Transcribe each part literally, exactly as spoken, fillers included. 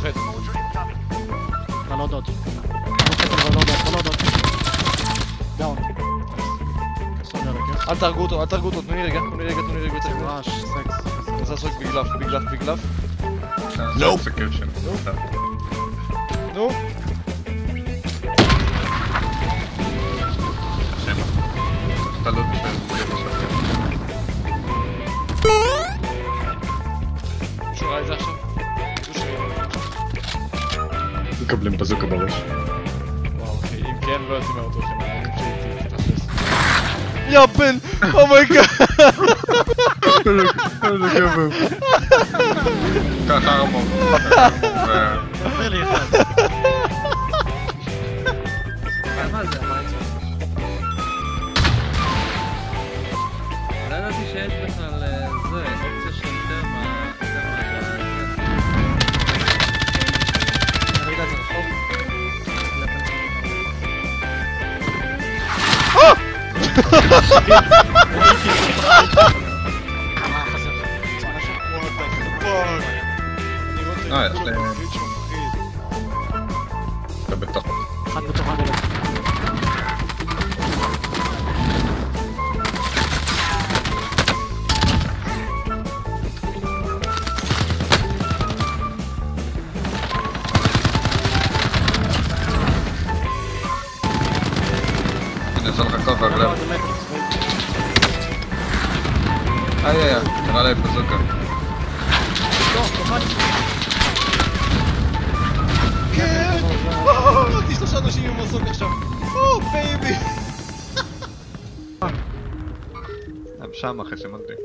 Użyć. Polodot. Polodot, polodot. Down. Altar go to, altar go to. No nie rega, no nie rega, no nie rega. Masz seks. Zasok big love, big love, big love. No execution. No. Tylko bym bazooka bałeś. Wow, okej, im kien wraz imał to chyba. Ja pyn! Oh my god! Ale to był. Kaka mam. Really fun. No, jeszcze nie. To by to. Hadby to hadby. Idę zalhakować w lewo. Ajajaj, ale bazooka. Zaszedł się mimo sobie jeszcze. O, baby! Tam szamach jeszcze mądry.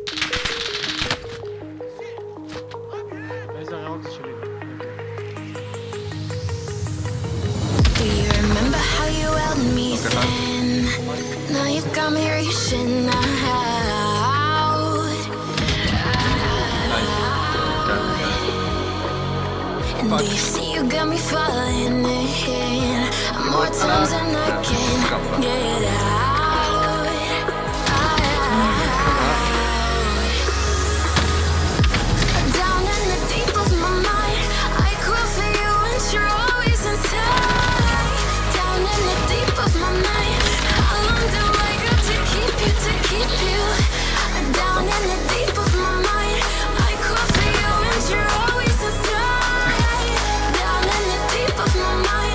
Do you remember how you held me then? Now you've got me reaching out. And do you see you got me falling again? More times than I can get out. Down in the deep of my mind, I cry for you and you're always inside. Down in the deep of my mind, how long do I got to keep you, to keep you? Down in the deep of my mind, I cry for you and you're always inside. Down in the deep of my mind.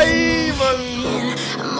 Ay, man. You're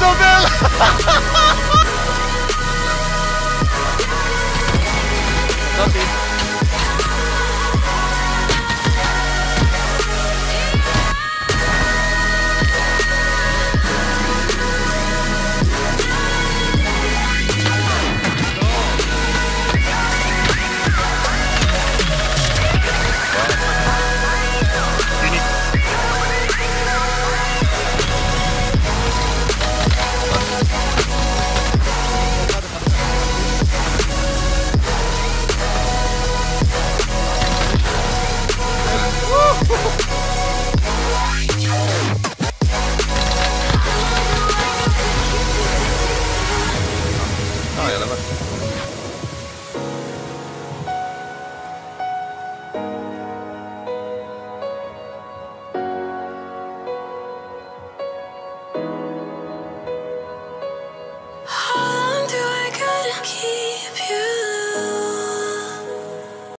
no veo. No, ya la vas.